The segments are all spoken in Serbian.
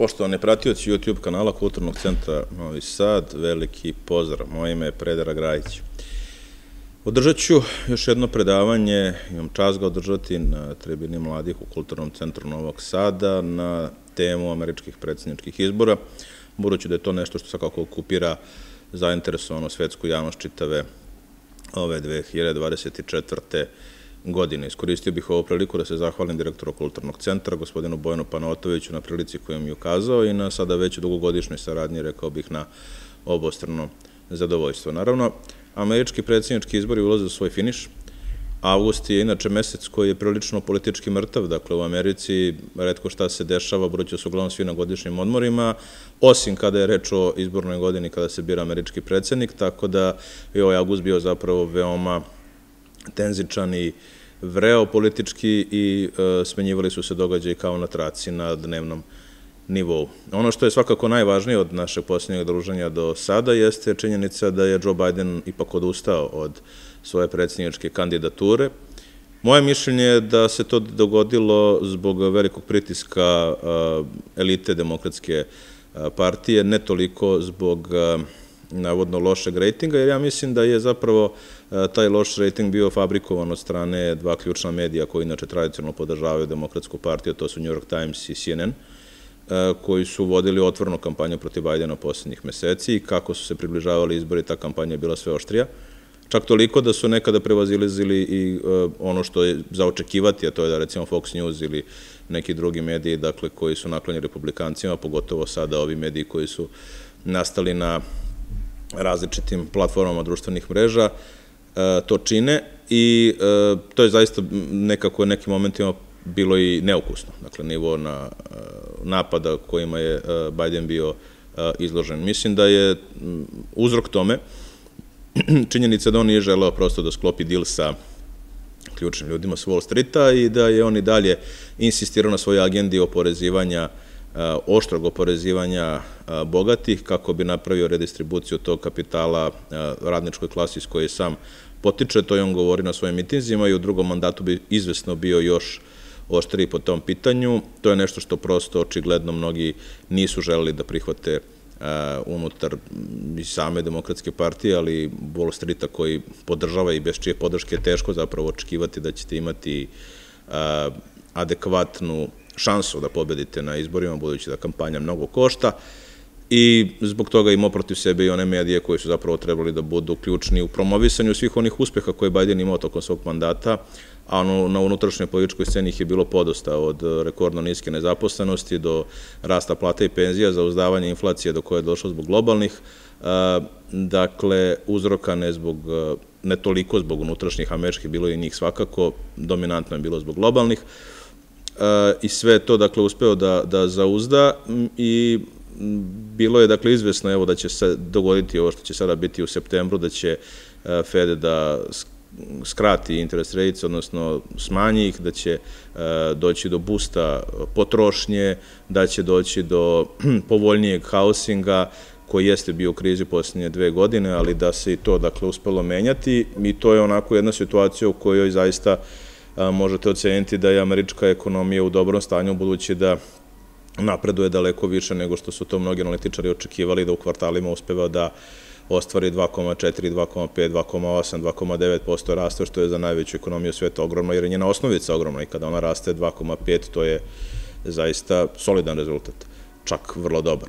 Poštovani pratioci YouTube kanala Kulturnog centra Novi Sad, veliki pozdrav. Moje ime je Predrag Rajić. Održat ću još jedno predavanje, imam čast ga održati na tribini mladih u Kulturnom centru Novog Sada na temu američkih predsjedničkih izbora, budući da je to nešto što svakako okupira zainteresovano svetsku javnost čitave ove 2024. godine. Iskoristio bih ovu priliku da se zahvalim direktoru Kulturnog centra, gospodinu Bojanu Panajotoviću, na prilici koju mi ukazao i na sada već dugogodišnjoj saradnji, rekao bih, na obostrano zadovoljstvo. Naravno, američki predsjednički izbori ulaze u svoj finiš. Avgust je inače mesec koji je prilično politički mrtav, dakle u Americi retko šta se dešava, budući su uglavnom svi na godišnjim odmorima, osim kada je reč o izbornoj godini kada se bira američki predsjednik, tako da je ovaj avgust bio zapravo veoma tenzičan i vreo politički i smenjivali su se događaji kao na traci na dnevnom nivou. Ono što je svakako najvažnije od našeg posljednjeg druženja do sada jeste činjenica da je Džo Bajden ipak odustao od svoje predsjedničke kandidature. Moje mišljenje je da se to dogodilo zbog velikog pritiska elite Demokratske partije, ne toliko zbog navodno lošeg rejtinga, jer ja mislim da je zapravo taj loš rejting bio fabrikovan od strane dva ključna medija koji inače tradicionalno podržavaju Demokratsku partiju, to su New York Times i CNN, koji su vodili otvornu kampanju protiv Bajdena u posljednjih meseci i kako su se približavali izbori, ta kampanja je bila sve oštrija. Čak toliko da su nekada prevazilazili i ono što je zaočekivati, a to je da recimo Fox News ili neki drugi mediji, dakle, koji su naklonjeni republikancima, pogotovo sada ovi mediji koji su nastali na različitim platformama društvenih mreža, to čine i to je zaista nekako u nekim momentima bilo i neukusno. Dakle, nivo napada kojima je Bajden bio izložen. Mislim da je uzrok tome činjenica da on nije želeo prosto da sklopi dil sa ključnim ljudima s Wall Streeta i da je on i dalje insistirao na svojoj agendi oporezivanja, oštrog oporezivanja bogatih kako bi napravio redistribuciju tog kapitala radničkoj klasi iz koje sam potiče. To je on govori na svojim mitinzima i u drugom mandatu bi izvesno bio još oštriji po tom pitanju. To je nešto što prosto očigledno mnogi nisu želeli da prihvate unutar i same Demokratske partije, ali i Wall Streeta koji podržava i bez čije podrške je teško zapravo očekivati da ćete imati adekvatnu šansu da pobedite na izborima, budući da kampanja mnogo košta i zbog toga imao protiv sebe i one medije koji su zapravo trebali da budu ključni u promovisanju svih onih uspeha koje je Bajden imao tokom svog mandata, a na unutrašnjoj političkoj sceni ih je bilo podosta, od rekordno niske nezaposlenosti do rasta plata i penzija, zauzdavanja inflacije do koje je došlo zbog globalnih, dakle, uzroka ne toliko zbog unutrašnjih američkih, bilo je i njih svakako, dominantno je bilo zbog globalnih, i sve to, dakle, uspeo da zauzda i bilo je, dakle, izvesno, evo, da će se dogoditi ovo što će sada biti u septembru, da će FED da skrati interest rates, odnosno smanji ih, da će doći do busta potrošnje, da će doći do povoljnijeg housinga koji jeste bio u krizi posljednje 2 godine, ali da se i to, dakle, uspelo menjati i to je onako jedna situacija u kojoj zaista možete oceniti da je američka ekonomija u dobrom stanju, budući da napreduje daleko više nego što su to mnogi analitičari očekivali, da u kvartalima uspeva da ostvari 2,4, 2,5, 2,8, 2,9% rasta, što je za najveću ekonomiju sveta ogromno, jer je njena osnovica ogromna i kada ona raste 2,5, to je zaista solidan rezultat, čak vrlo dobar.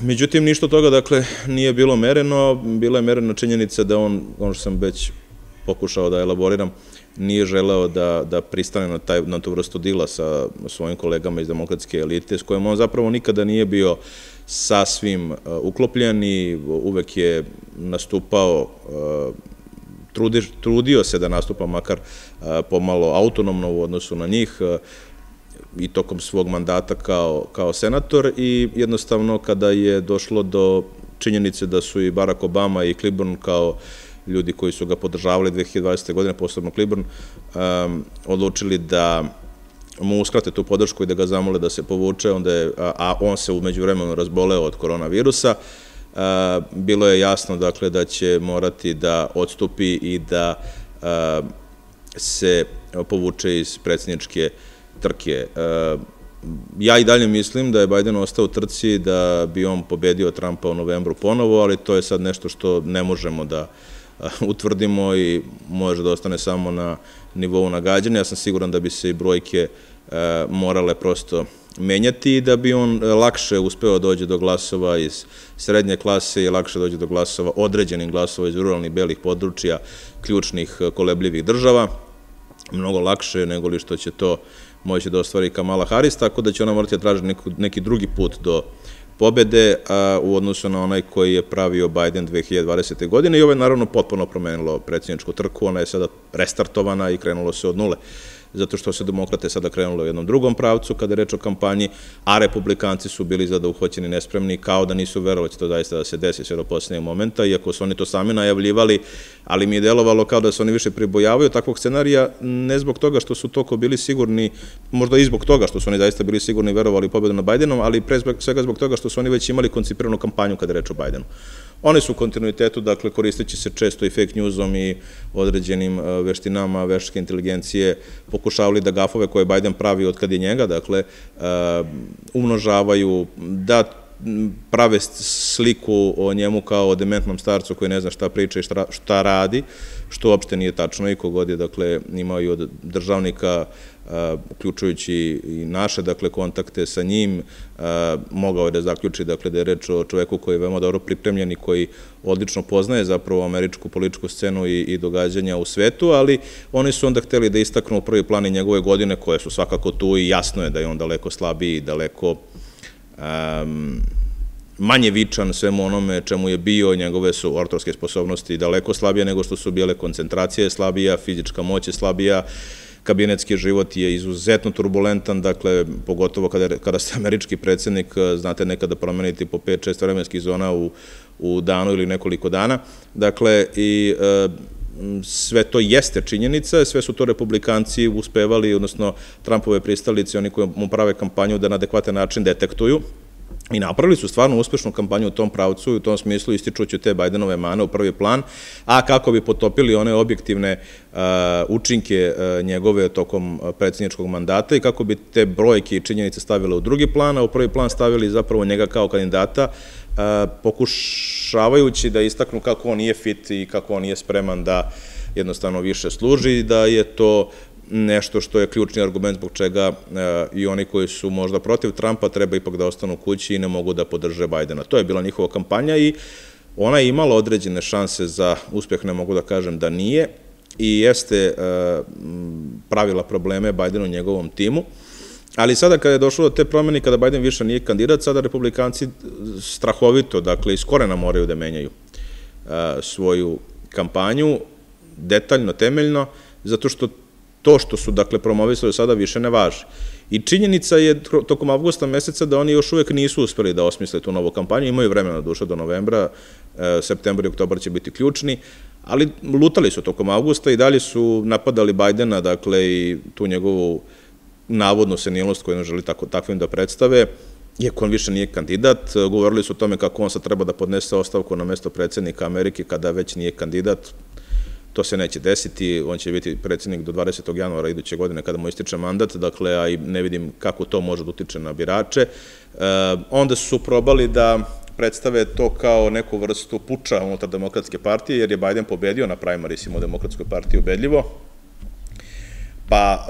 Međutim, ništa toga, dakle, nije bilo mereno, bila je merena činjenica da on, ono što sam već pokušao da elaboriram, nije želeo da pristane na tu vrstu dila sa svojim kolegama iz demokratske elite, s kojima on zapravo nikada nije bio sasvim uklopljen i uvek je nastupao, trudio se da nastupa makar pomalo autonomno u odnosu na njih i tokom svog mandata kao senator i jednostavno kada je došlo do činjenice da su i Barack Obama i Klajbern kao ljudi koji su ga podržavali 2020. godine, posebno Klajbern, odlučili da mu uskrate tu podršku i da ga zamole da se povuče, a on se u međuvremenu razboleo od koronavirusa. Bilo je jasno, dakle, da će morati da odstupi i da se povuče iz predsjedničke trke. Ja i dalje mislim da je Bajden ostao u trci da bi on pobedio Trumpa u novembru ponovo, ali to je sad nešto što ne možemo da utvrdimo i može da ostane samo na nivou nagađanja. Ja sam siguran da bi se i brojke morale prosto menjati i da bi on lakše uspeo dođe do glasova iz srednje klase i lakše dođe do glasova, određenih glasova iz ruralnih belih područja, ključnih kolebljivih država. Mnogo lakše nego li što će to moći da ostvari Kamala Harris, tako da će ona morati da traži neki drugi put do pobede u odnosu na onaj koji je pravio Biden 2020. godine i ovo je naravno potpuno promenilo predsjedničku trku, ona je sada restartovana i krenulo se od nule, zato što se demokrate sada krenulo u jednom drugom pravcu kada je reč o kampanji, a republikanci su bili zada uhoćeni nespremni, kao da nisu verovali da će to zaista da se desi sve do posljednjeg momenta, iako su oni to sami najavljivali, ali mi je delovalo kao da se oni više pribojavaju takvog scenarija, ne zbog toga što su toliko bili sigurni, možda i zbog toga što su oni zaista bili sigurni i verovali pobedu na Bajdenom, ali pre svega zbog toga što su oni već imali koncipiranu kampanju kada je reč o Bajdenu. One su u kontinuitetu, dakle, koristeći se često i fake newsom i određenim veštinama veštačke inteligencije, pokušavali da gafove koje Bajden pravi od kad je njega, dakle, umnožavaju, da prave sliku o njemu kao o dementnom starcu koji ne zna šta priča i šta radi, što uopšte nije tačno i kogod je, dakle, imao i od državnika, uključujući i naše, dakle, kontakte sa njim, mogao je da zaključi, dakle, da je reč o čoveku koji je veoma dobro pripremljen i koji odlično poznaje zapravo američku političku scenu i događanja u svetu, ali oni su onda hteli da istaknu u prvi plan i njegove godine koje su svakako tu i jasno je da je on daleko slabiji i daleko manje vičan svemu onome čemu je bio, njegove su ortorske sposobnosti daleko slabije nego što su bile, koncentracija je slabija, fizička moć je slabija, kabinetski život je izuzetno turbulentan, dakle, pogotovo kada ste američki predsjednik, znate nekada promeniti po 5-6 vremenskih zona u danu ili nekoliko dana, dakle, i sve to jeste činjenica, sve su to republikanci uspevali, odnosno Trumpove pristalice, oni koji mu prave kampanju da na adekvatan način detektuju, i napravili su stvarno uspešnu kampanju u tom pravcu i u tom smislu ističući te Bajdenove mane u prvi plan, a kako bi potopili one objektivne učinke njegove tokom predsjedničkog mandata i kako bi te brojke i činjenice stavile u drugi plan, a u prvi plan stavili zapravo njega kao kandidata, pokušavajući da istaknu kako on nije fit i kako on nije spreman da jednostavno više služi i da je to nešto što je ključni argument zbog čega i oni koji su možda protiv Trumpa treba ipak da ostanu kući i ne mogu da podrže Bajdena. To je bila njihova kampanja i ona je imala određene šanse za uspjeh, ne mogu da kažem da nije, i jeste pravila probleme Bajdenu i njegovom timu. Ali sada kada je došlo do te promjene, kada Bajden više nije kandidat, sada republikanci strahovito, dakle, iz korena moraju da menjaju svoju kampanju, detaljno, temeljno, zato što to što su, dakle, promovisali sada više ne važi. I činjenica je tokom avgusta meseca da oni još uvijek nisu uspeli da osmisle tu novu kampanju, imaju vremena doduše do novembra, septembar i oktobar će biti ključni, ali lutali su tokom avgusta i dalje su napadali Bajdena, dakle, i tu njegovu navodnu senilnost koju ne želi takvim da predstave, iako on više nije kandidat, govorili su o tome kako on sad treba da podnese ostavku na mesto predsjednika Amerike kada već nije kandidat. To se neće desiti, on će biti predsjednik do 20. januara iduće godine kada mu ističe mandat, dakle, a i ne vidim kako to može da utiče na birače. Onda su probali da predstave to kao neku vrstu puča unutar Demokratske partije, jer je Bajden pobedio na primarisima u Demokratskoj partiji ubedljivo, pa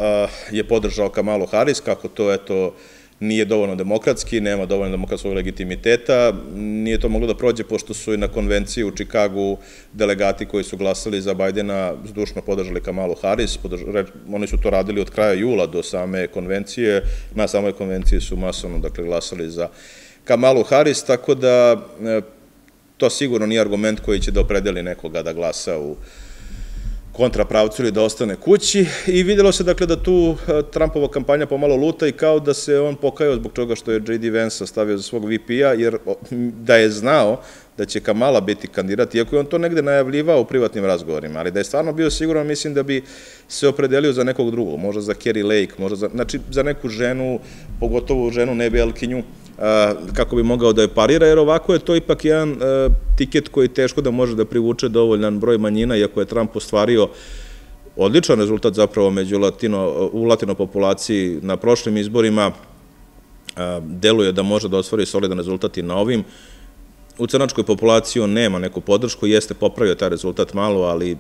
je podržao Kamalu Harris, kako to, eto, nije dovoljno demokratski, nema dovoljno demokratskog legitimiteta, nije to moglo da prođe pošto su i na konvenciji u Čikagu delegati koji su glasali za Bajdena zdušno podržali Kamalu Harris, oni su to radili od kraja jula do same konvencije, na samoj konvenciji su masovno, dakle, glasali za Kamalu Harris, tako da to sigurno nije argument koji će da opredeli nekoga da glasa u kontrapravcu ili da ostane kući, i vidjelo se, dakle, da tu Trumpova kampanja pomalo luta i kao da se on pokajao zbog toga što je J.D. Vance stavio za svog VP-a, jer da je znao da će Kamala biti kandidat, iako je on to negde najavljivao u privatnim razgovorima, ali da je stvarno bio siguran, mislim da bi se opredelio za nekog drugog, možda za Carrie Lake, možda za neku ženu, pogotovo ženu nebelkinju, kako bi mogao da je parira, jer ovako je to ipak jedan tiket koji teško da može da privuče dovoljan broj manjina, iako je Trump ostvario odličan rezultat zapravo u latino populaciji na prošlim izborima, deluje da može da ostvari solidan rezultat i na ovim. U crnačkoj populaciji nema neku podršku, jeste popravio taj rezultat malo, ali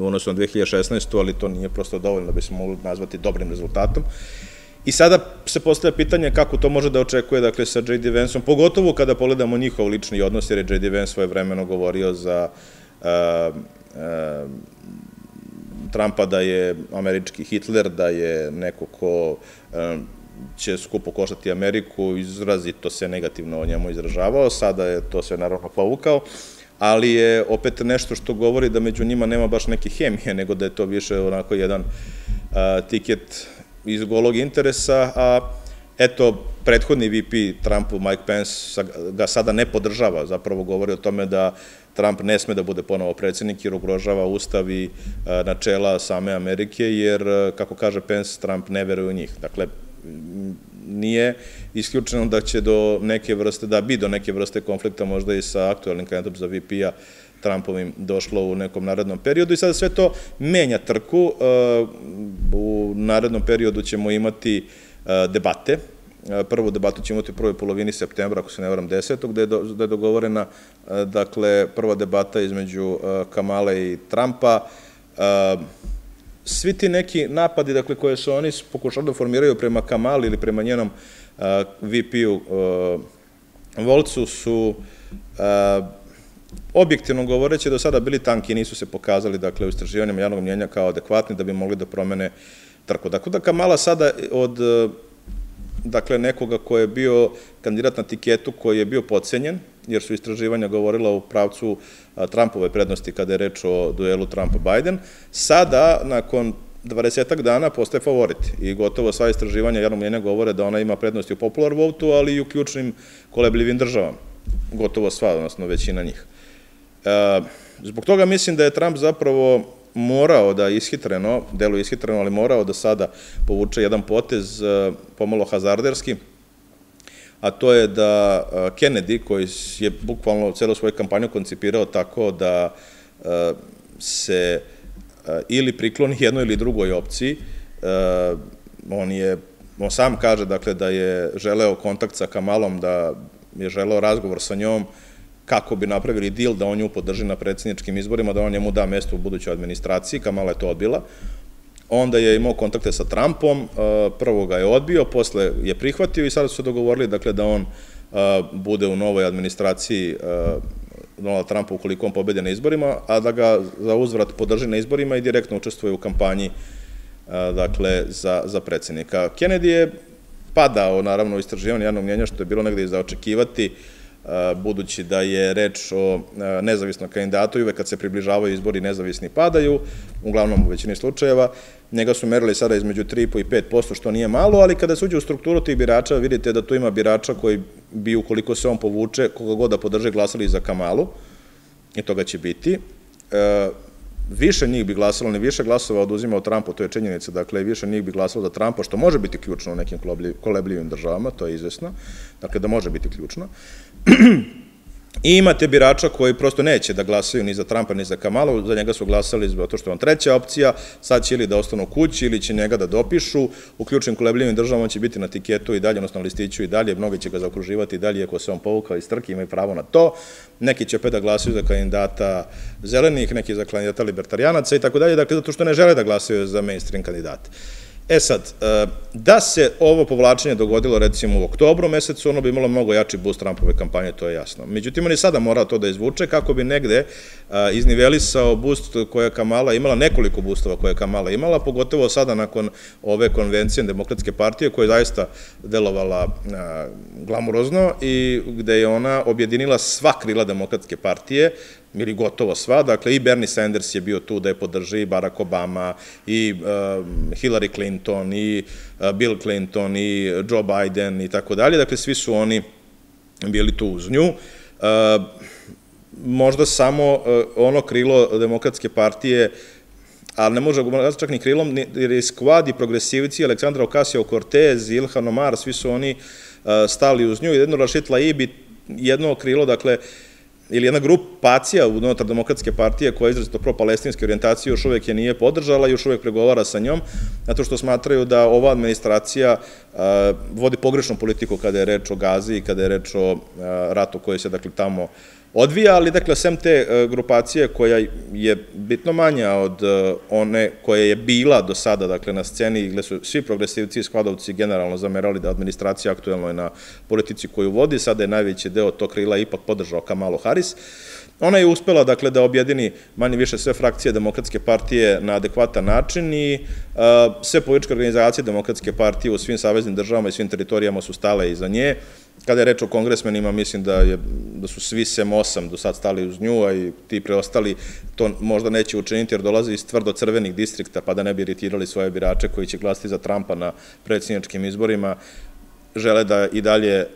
u odnosu na 2016. ali to nije prosto dovoljno da bi se mogli nazvati dobrim rezultatom. I sada se postavlja pitanje kako to može da očekuje, dakle, sa J.D. Vanceom, pogotovo kada pogledamo njihov lični odnos, jer je J.D. Vance svoje vremeno govorio za Trumpa da je američki Hitler, da je neko ko će skupo koštati Ameriku, izrazito se negativno o njemu izražavao, sada je to sve naravno povukao, ali je opet nešto što govori da među njima nema baš neke hemije, nego da je to više onako jedan tiket iz golog interesa, a eto, prethodni VP Trumpu, Mike Pence, ga sada ne podržava, zapravo govori o tome da Trump ne sme da bude ponovo predsjednik jer ugrožava ustav i načela same Amerike, jer, kako kaže Pence, Trump ne veruje u njih. Dakle, nije isključeno da će do neke vrste konflikta možda i sa aktualnim kandidatom za VP-a Trumpovim došlo u nekom narednom periodu i sada sve to menja trku. U narednom periodu ćemo imati debate. Prvu debatu ćemo imati u prvoj polovini septembra, ako se ne varam 10. gde je dogovorena prva debata između Kamale i Trumpa. Svi ti neki napadi koje su oni pokušali da formiraju prema Kamali ili prema njenom VP-u Volcu su objektivno govoreći do sada bili tanki i nisu se pokazali u istraživanjima javnog mnjenja kao adekvatni da bi mogli da promene trku. Dakle, Kamala sada od nekoga ko je bio kandidat na tiketu, koji je bio podcenjen, jer su istraživanja govorila u pravcu Trumpove prednosti kada je reč o duelu Trump-Biden, sada, nakon 20-ak dana, postaje favorit. I gotovo sva istraživanja javnog mnjenja govore da ona ima prednosti u popular votu, ali i u ključnim kolebljivim državama. Gotovo sva, odnosno većina njih. Zbog toga mislim da je Trump zapravo morao da ishitreno, delu ishitreno, ali morao da sada povuče jedan potez pomalo hazarderski, a to je da Kenedi, koji je bukvalno celu svoju kampanju koncipirao tako da se ili prikloni jednoj ili drugoj opciji, on sam kaže da je želeo kontakt sa Kamalom, da je želeo razgovor sa njom, kako bi napravili dil da on nju podrži na predsjedničkim izborima, da on njemu da mesto u budućoj administraciji. Kamala je to odbila. Onda je imao kontakte sa Trumpom, prvo ga je odbio, posle je prihvatio i sada su se dogovorili da on bude u novoj administraciji Donalda Trumpa ukoliko on pobedi na izborima, a da ga za uzvrat podrži na izborima i direktno učestvuje u kampanji za predsjednika. Kennedy je padao, naravno, u istraživanju javnog mnjenja, što je bilo negde i za očekivati, budući da je reč o nezavisnom kandidatu i uvek kad se približavaju izbori nezavisni padaju, uglavnom u većini slučajeva. Njega su merili sada između 3,5 i 5%, što nije malo, ali kada se uđe u strukturu tih birača vidite da tu ima birača koji bi, ukoliko se on povuče, koga god da podrže, glasali za Kamalu, i toga će biti. Više njih bi glasalo, ne više glasova oduzimao Trumpu, to je činjenica, dakle više njih bi glasalo za Trumpa, što može biti ključno u nekim kolebljivim državama, to je izvesno, dakle da može biti ključno. I imate birača koji prosto neće da glasaju ni za Trumpa ni za Kamalu, za njega su glasali zato što je on treća opcija, sad će ili da ostanu kući ili će njega da dopišu, u ključnim kolebljivim državama on će biti na tiketu i dalje, odnosno listiću i dalje, mnogi će ga zaokruživati i dalje, ako se on povukao iz trke, imaju pravo na to, neki će opet da glasaju za kandidata zelenih, neki za kandidata libertarijanaca i tako dalje, dakle zato što ne žele da glasaju za mainstream kandidate. E sad, da se ovo povlačenje dogodilo recimo u oktobru mesecu, ono bi imalo mnogo jači boost Trumpove kampanje, to je jasno. Međutim, on i sada mora to da izvuče kako bi negde iznivelisao boost koje je Kamala imala, nekoliko boostova koje je Kamala imala, pogotovo sada nakon ove konvencije Demokratske partije koja je zaista delovala glamurozno i gde je ona objedinila sva krila Demokratske partije, ili gotovo sva, dakle i Bernie Sanders je bio tu da je podrži, i Barack Obama, i Hillary Clinton, i Bill Clinton, i Džo Bajden i tako dalje, dakle svi su oni bili tu uz nju. Možda samo ono krilo Demokratske partije, ali ne može ga čak ni krilom, jer je skvad i progresivici, Aleksandra Okasio-Kortez, Ilhan Omar, svi su oni stali uz nju, jedno rašitla i bi jedno krilo, dakle ili jedna grupacija unutar Demokratske partije koja je izrazito pro-palestinske orijentacije još uvek je nije podržala i još uvek pregovara sa njom, zato što smatraju da ova administracija vodi pogrešnu politiku kada je reč o Gazi i kada je reč o ratu koji se tamo odvija, ali sem te grupacije koja je bitno manja od one koja je bila do sada na sceni, gde su svi progresivci i skladovci generalno zamerali da administracija aktuelno je na politici koju vodi, sada je najveći deo tog krila ipak podržao Kamalu Harris. Ona je uspela da objedini manje više sve frakcije Demokratske partije na adekvatan način i sve političke organizacije Demokratske partije u svim saveznim državama i svim teritorijama su stale iza nje. Kada je reč o kongresmenima, mislim da su svi sem 8 do sad stali uz nju, a i ti preostali to možda neće učiniti jer dolaze iz tvrdo crvenih distrikta, pa da ne bi iritirali svoje birače koji će glasiti za Trampa na predsjedničkim izborima. Žele da i dalje,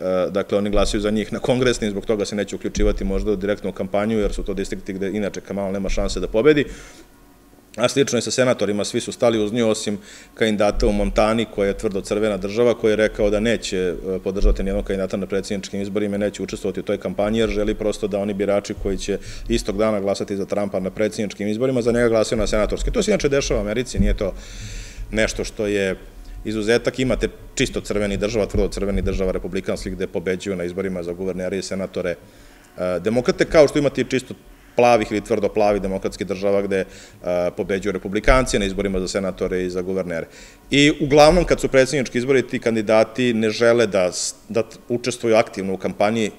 oni glasaju za njih na kongresni, zbog toga se neće uključivati možda u direktnu kampanju, jer su to distrikti gde inače Kamala nema šanse da pobedi. A slično je sa senatorima, svi su stali uz nju, osim kandidata u Montani, koja je tvrdo crvena država, koji je rekao da neće podržati nijednog kandidata na predsjedničkim izborima, neće učestvovati u toj kampanji, jer želi prosto da oni birači koji će istog dana glasati za Trumpa na predsjedničkim izborima, za njega glasaju na senatorski. To se inače dešava u Americi, nije to nešto što je izuzetak. Imate čisto crveni država, tvrdo crveni država republikanskih, gde pobeđuju na izborima za guvernere i senatore demokrate, kao što imate i čisto plavih ili tvrdo plavi demokratski država gde pobeđuju republikanci na izborima za senatore i za guvernere. I uglavnom kad su predsjednički izbori, ti kandidati ne žele da učestvuju aktivno u kampanji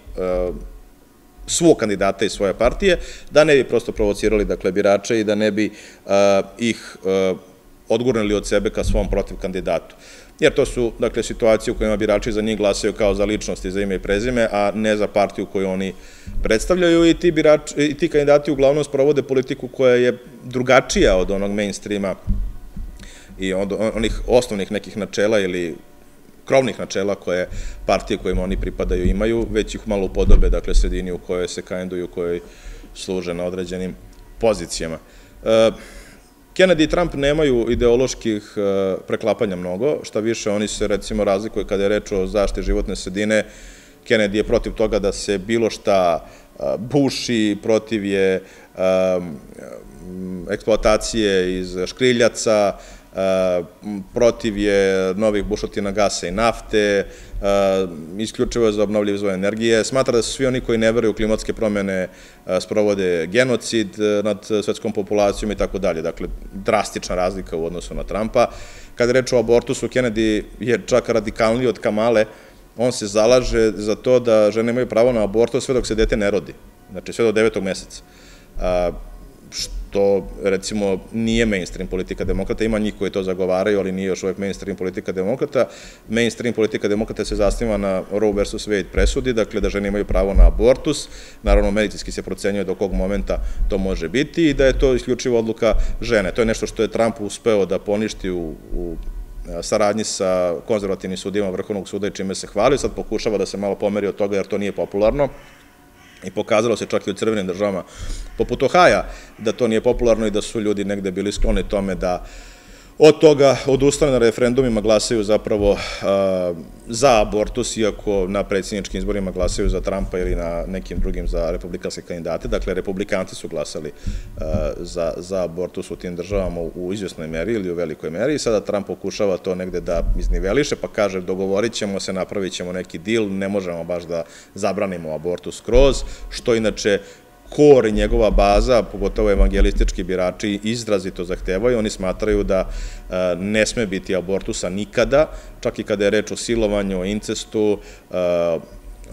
svog kandidata i svoje partije, da ne bi prosto provocirali birače i da ne bi ih odgurnili od sebe ka svom protiv kandidatu. Jer to su situacije u kojima birači za njih glasaju kao za ličnosti, za ime i prezime, a ne za partiju koju oni predstavljaju i ti kandidati uglavnom sprovode politiku koja je drugačija od onog mainstreama i od onih osnovnih nekih načela ili krovnih načela koje partije kojima oni pripadaju imaju, već ih malo upodobe, sredini u kojoj se kandiduju, u kojoj služe na određenim pozicijama. Kenedi i Trump nemaju ideoloških preklapanja mnogo, šta više oni se recimo razlikuju kada je reč o zaštiti životne sredine. Kenedi je protiv toga da se bilo šta buši, protiv je eksploatacije iz škriljaca, protiv je novih bušotina gasa i nafte, isključivo je za obnovljiv izvor energije. Smatra da su svi oni koji ne veruju u klimatske promjene sprovode genocid nad svetskom populacijom i tako dalje. Dakle, drastična razlika u odnosu na Trumpa. Kada je reč o abortusu, Kenedi je čak radikalniji od Kamale. On se zalaže za to da žene imaju pravo na abortus sve dok se dete ne rodi. Znači, sve do 9. meseca. Što, recimo, nije mainstream politika demokrata, ima njih koji to zagovaraju, ali nije još uvek mainstream politika demokrata. Mainstream politika demokrata se zasniva na Roe vs. Wade presudi, dakle da žene imaju pravo na abortus, naravno medicinski se procenjuje do kog momenta to može biti i da je to isključivo odluka žene. To je nešto što je Trump uspeo da poništi u saradnji sa konzervativnim sudijama Vrhovnog suda i čime se hvalio, sad pokušava da se malo pomeri od toga jer to nije popularno. I pokazalo se čak i u crvenim državama, poput Ohaja, da to nije popularno i da su ljudi negde bili skloni tome da od toga odustane na referendumima, glasaju zapravo za abortus, iako na predsjedničkim izborima glasaju za Trumpa ili na nekim drugim za republikanske kandidate. Dakle, republikanci su glasali za abortus u tim državama u izvjesnoj meri ili u velikoj meri i sada Trump pokušava to negde da izniveliše, pa kaže dogovorit ćemo se, napravit ćemo neki deal, ne možemo baš da zabranimo abortus skroz, što inače kor i njegova baza, pogotovo evangelistički birači, izrazito zahtevaju. Oni smatraju da ne sme biti abortusa nikada, čak i kada je reč o silovanju, o incestu,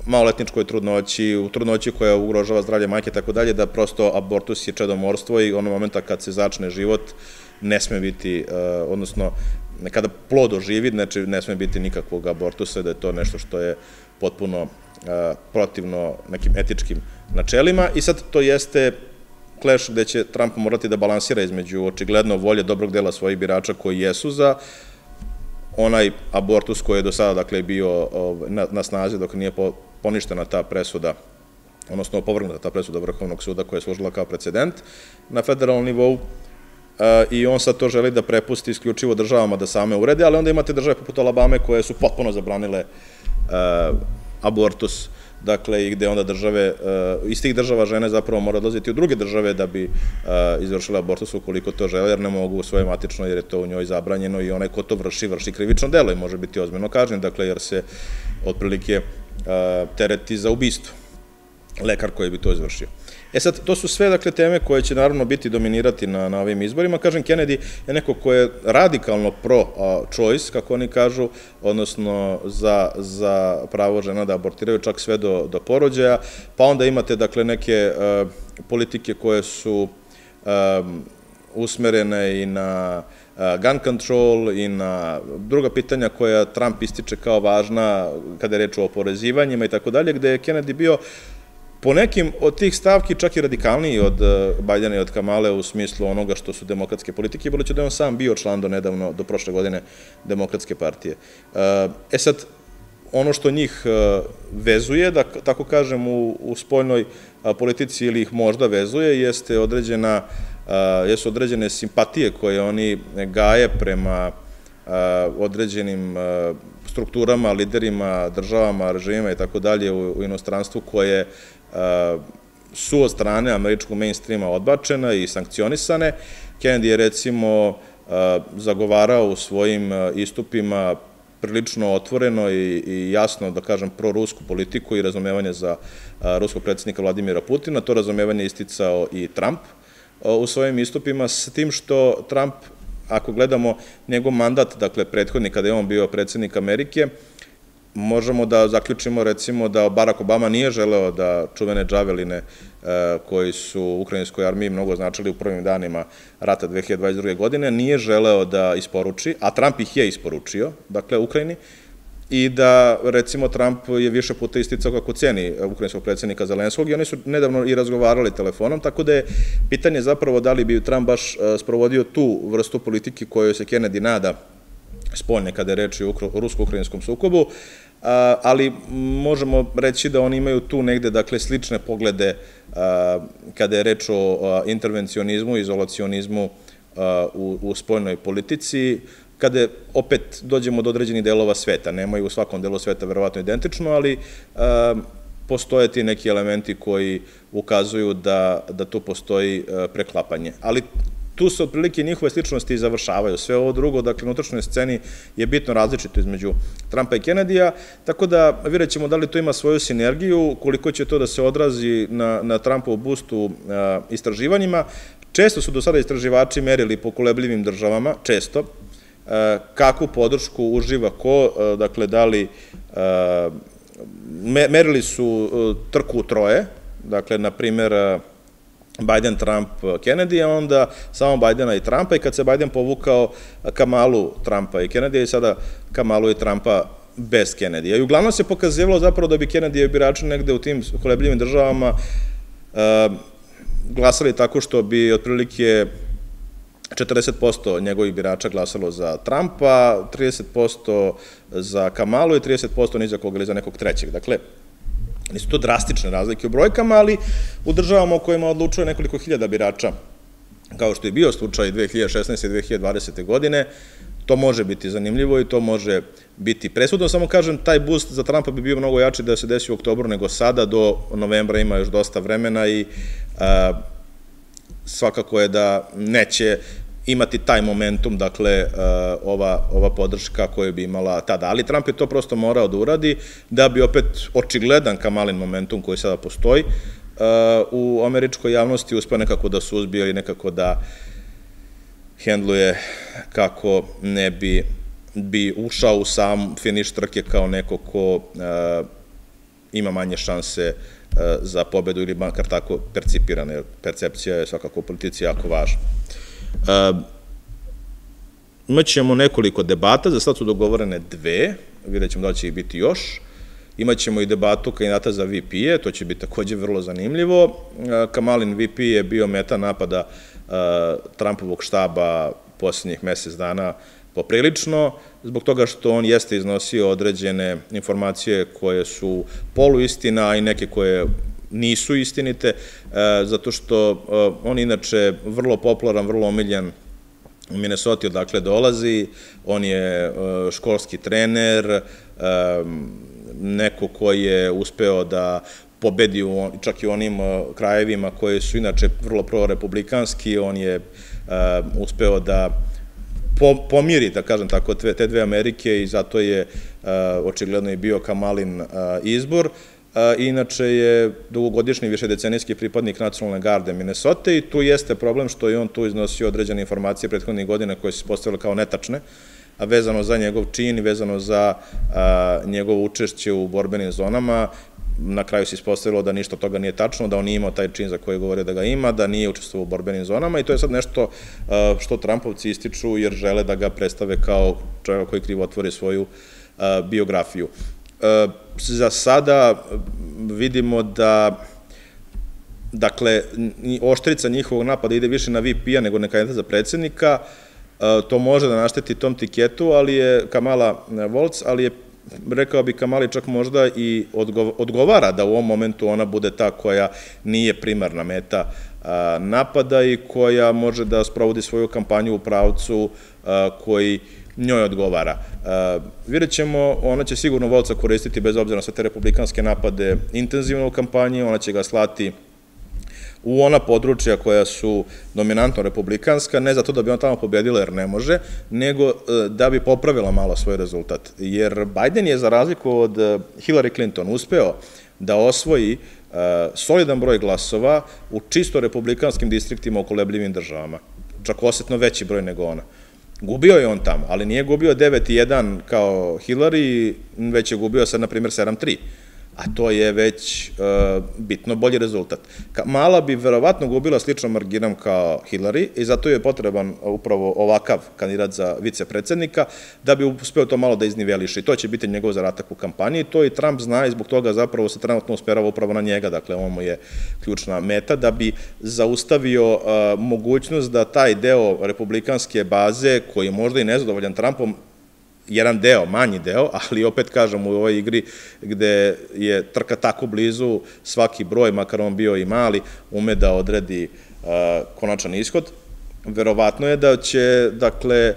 maloletničkoj trudnoći, u trudnoći koja ugrožava zdravlje majke i tako dalje, da prosto abortus je čedomorstvo i onog momenta kad se začne život ne sme biti, odnosno kada plod oživi, znači ne sme biti nikakvog abortusa, da je to nešto što je potpuno protivno nekim etičkim načelima i sad to jeste kleš gde će Trump morati da balansira između očigledno volje dobrog dela svojih birača koji jesu za onaj abortus koji je do sada bio na snazi dok nije poništena ta presuda, odnosno opovrgnuta ta presuda Vrhovnog suda koja je služila kao precedent na federalnom nivou i on sad to želi da prepusti isključivo državama da same urede, ali onda imate države poput Alabame koje su potpuno zabranile abortus. dakle, i gde onda države, iz tih država žene zapravo mora odlaziti u druge države da bi izvršila abortus ukoliko to žele, jer ne mogu u svojoj matičnoj, jer je to u njoj zabranjeno i onaj ko to vrši, vrši krivično delo i može biti ozbiljno kažnjen, dakle, jer se otprilike tereti za ubistvo lekar koji bi to izvršio. E sad, to su sve, dakle, teme koje će naravno biti dominirati na ovim izborima. Kažem, Kenedi je neko ko je radikalno pro-choice, kako oni kažu, odnosno za pravo žena da abortiraju čak sve do porođaja, pa onda imate, dakle, neke politike koje su usmerene i na gun control i na druga pitanja koja Trump ističe kao važna kada je reč o oporezivanjima i tako dalje, gde je Kenedi bio po nekim od tih stavki čak i radikalniji od Bajdena i od Kamale u smislu onoga što su demokratske politike, budući da je on sam bio član do prošle godine Demokratske partije. E sad, ono što njih vezuje, da tako kažem, u spoljnoj politici ili ih možda vezuje, jesu određene simpatije koje oni gaje prema određenim strukturama, liderima, državama, režimima i tako dalje u inostranstvu koje su od strane američkog mainstreama odbačena i sankcionisane. Kenedi je recimo zagovarao u svojim istupima prilično otvoreno i jasno, da kažem, pro-rusku politiku i razumevanje za ruskog predsjednika Vladimira Putina. To razumevanje isticao i Trump u svojim istupima, s tim što Trump, ako gledamo njegov mandat, dakle prethodni kada je on bio predsjednik Amerike, možemo da zaključimo recimo da Barack Obama nije želeo da čuvene džaveline koji su ukrajinskoj armiji mnogo značili u prvim danima rata 2022. godine, nije želeo da isporuči, a Trump ih je isporučio, dakle Ukrajini, i da recimo Trump je više puta isticao kako cijeni ukrajinskog predsjednika Zelenskog i oni su nedavno i razgovarali telefonom, tako da je pitanje zapravo da li bi Trump baš sprovodio tu vrstu politike koju se Kenedi nada spoljne kada je reč o rusko-ukrajinskom sukobu, ali možemo reći da oni imaju tu negde, dakle, slične poglede kada je reč o intervencionizmu, izolacionizmu u spoljnoj politici, kada opet dođemo do određenih delova sveta. Nemaju u svakom delu sveta verovatno identično, ali postoje ti neki elementi koji ukazuju da tu postoji preklapanje. Ali tu se otprilike njihove sličnosti i završavaju. Sve ovo drugo, dakle, na unutrašnjoj sceni je bitno različito između Trumpa i Kenedija, tako da vidjet ćemo da li to ima svoju sinergiju, koliko će to da se odrazi na Trumpov boost u istraživanjima. Često su do sada istraživači merili po kolebljivim državama, često, kakvu podršku uživa ko, dakle, da li merili su trku troje, dakle, na primjer, Bajden, Trump, Kenedi, a onda samo Bajdena i Trumpa, i kad se Bajden povukao, Kamalu, Trumpa i Kenedija, i sada Kamalu i Trumpa bez Kenedija. I uglavnom se pokazivalo zapravo da bi Kenedija birači negde u tim kolebljivim državama glasali tako što bi otprilike 40% njegovih birača glasalo za Trumpa, 30% za Kamalu i 30% ni za koga ili za nekog trećeg. Dakle, nisu to drastične razlike u brojkama, ali u državama u kojima odlučuje nekoliko hiljada birača, kao što je bio slučaj 2016. i 2020. godine, to može biti zanimljivo i to može biti presudno. Samo kažem, taj boost za Trumpa bi bio mnogo jači da se desi u oktobru nego sada, do novembra ima još dosta vremena i svakako je da neće imati taj momentum, dakle, ova podrška koju bi imala tada. Ali Trump je to prosto morao da uradi, da bi opet očigledan Kamalin momentum koji sada postoji u američkoj javnosti uspeo nekako da suzbije i nekako da hendluje kako ne bi ušao u sam finiš trke kao neko ko ima manje šanse za pobedu ili makar tako percipirana, jer percepcija je svakako u politici jako važna. Imaćemo nekoliko debata, za sad su dogovorene dve, vidjet ćemo da li će ih biti još. Imaćemo i debatu kandidata za VP-e, to će biti također vrlo zanimljivo. Kamalin VP je bio meta napada Trumpovog štaba posljednjih mesec dana poprilično, zbog toga što on jeste iznosio određene informacije koje su poluistina i neke koje nisu istinite, zato što on inače vrlo popularan, vrlo omiljen u Minnesota, odakle dolazi, on je školski trener, neko ko je uspeo da pobedi čak i u onim krajevima koje su inače vrlo prorepublikanski, on je uspeo da pomiri, da kažem tako, te dve Amerike i zato je očigledno i bio Kamalin izbor. Inače je dugogodišnji višedecenijski pripadnik Nacionalne garde Minnesota i tu jeste problem što je on tu iznosio određene informacije prethodnih godina koje se postavile kao netačne, a vezano za njegov čin i vezano za njegovo učešće u borbenim zonama. Na kraju se ispostavilo da ništa toga nije tačno, da on nije imao taj čin za koji je govorio da ga ima, da nije učestvovao u borbenim zonama i to je sad nešto što Trumpovci ističu jer žele da ga predstave kao čovjek koji krivotvori svoju biografiju. Za sada vidimo da, dakle, oštrica njihovog napada ide više na VP-a nego na kandidata za predsjednika, to može da našteti tom tiketu, ali je Kamala Volc, ali je, rekao bi, Kamali čak možda i odgovara da u ovom momentu ona bude ta koja nije primarna meta napada i koja može da sprovodi svoju kampanju u pravcu koji njoj odgovara. Vidjet ćemo, ona će sigurno Volca koristiti bez obzira na sve te republikanske napade intenzivno u kampanji, ona će ga slati u ona područja koja su dominantno republikanska, ne zato da bi on tamo pobedila jer ne može, nego da bi popravila malo svoj rezultat. Jer Biden je za razliku od Hillary Clinton uspeo da osvoji solidan broj glasova u čisto republikanskim distriktima u kolebljivim državama. Čak osetno veći broj nego ona. Gubio je on tamo, ali nije gubio 9-1 kao Hillary, već je gubio sad, na primjer, 7-3. A to je već bitno bolji rezultat. Kamala bi verovatno gubila sličnom marginom kao Hillary i zato je potreban upravo ovakav kandidat za vicepredsjednika da bi uspeo to malo da izniveliše i to će biti njegov zadatak u kampanji. To i Trump zna i zbog toga zapravo se trenutno usmerava upravo na njega, dakle on mu je ključna meta da bi zaustavio mogućnost da taj deo republikanske baze koji je možda i nezadovoljan Trumpom, jedan deo, manji deo, ali opet kažem u ovoj igri gde je trka tako blizu, svaki broj, makar on bio i mali, ume da odredi konačan ishod. Verovatno je da će, dakle,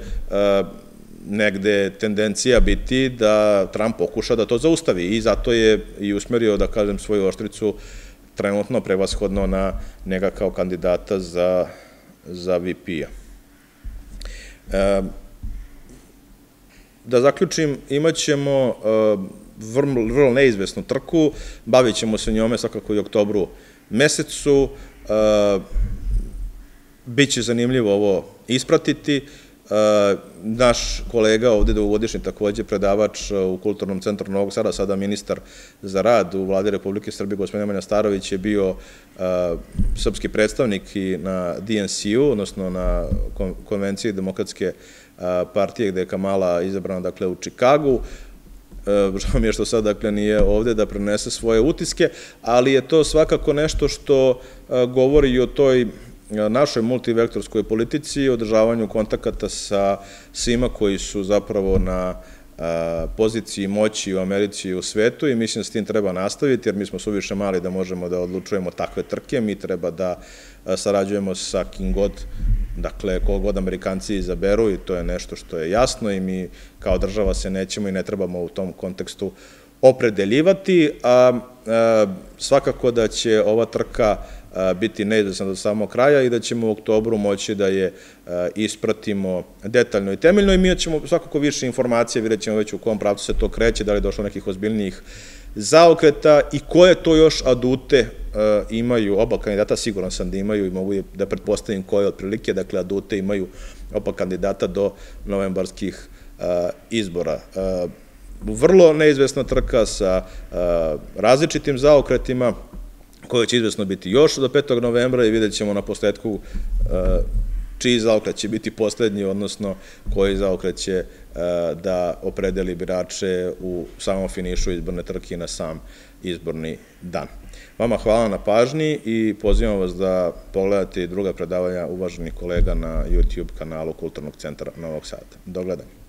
negde tendencija biti da Trump pokuša da to zaustavi i zato je i usmerio, da kažem, svoju oštricu trenutno prevashodno na njega kao kandidata za VP-a. Da zaključim, imat ćemo vrlo neizvesnu trku, bavit ćemo se njome svakako i u oktobru mesecu, bit će zanimljivo ovo ispratiti. Naš kolega ovdje dugogodišnji također predavač u Kulturnom centru Novog Sada, sada ministar za rad u Vladi Republike Srbije, gospodin Nemanja Starović je bio srpski predstavnik i na DNCU, odnosno na konvenciji Demokratske partije gde je Kamala izabrana, dakle, u Čikagu. Žao mi je što sad, dakle, nije ovdje da prenese svoje utiske, ali je to svakako nešto što govori i o toj našoj multivektorskoj politici i održavanju kontakata sa svima koji su zapravo na poziciji moći u Americi i u svetu i mislim da s tim treba nastaviti jer mi smo suviše mali da možemo da odlučujemo takve trke, mi treba da sarađujemo sa kim god, dakle koga god Amerikanci izaberu i to je nešto što je jasno i mi kao država se nećemo i ne trebamo u tom kontekstu opredeljivati, a svakako da će ova trka biti neizvesna do samog kraja i da ćemo u oktobru moći da je ispratimo detaljno i temeljno i mi ćemo svakako više informacije, vidjet ćemo već u kom pravcu se to kreće, da li je došlo nekih ozbiljnijih zaokreta i koje to još adute imaju oba kandidata, siguran sam da imaju i mogu da pretpostavim koje otprilike, dakle adute imaju oba kandidata do novembarskih izbora. Vrlo neizvesna trka sa različitim zaokretima, koje će izvesno biti još do 5. novembra i vidjet ćemo na posledku čiji zaokret će biti poslednji, odnosno koji zaokret će da opredeli birače u samom finišu izborne trke na sam izborni dan. Vama hvala na pažnji i pozivam vas da pogledate i druga predavanja uvaženih kolega na YouTube kanalu Kulturnog centra Novog Sada. Do gledanja.